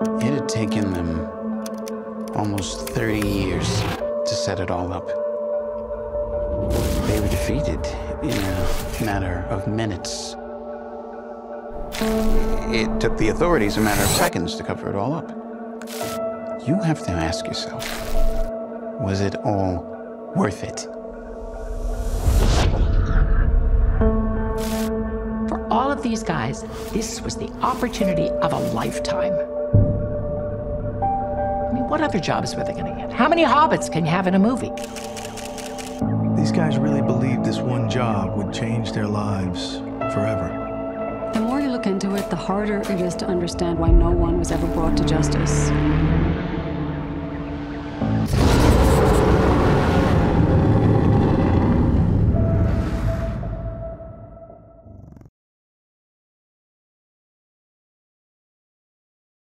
It had taken them almost 30 years to set it all up. They were defeated in a matter of minutes. It took the authorities a matter of seconds to cover it all up. You have to ask yourself, was it all worth it? For all of these guys, this was the opportunity of a lifetime. I mean, what other jobs were they going to get? How many hobbits can you have in a movie? These guys really believed this one job would change their lives forever. The more you look into it, the harder it is to understand why no one was ever brought to justice.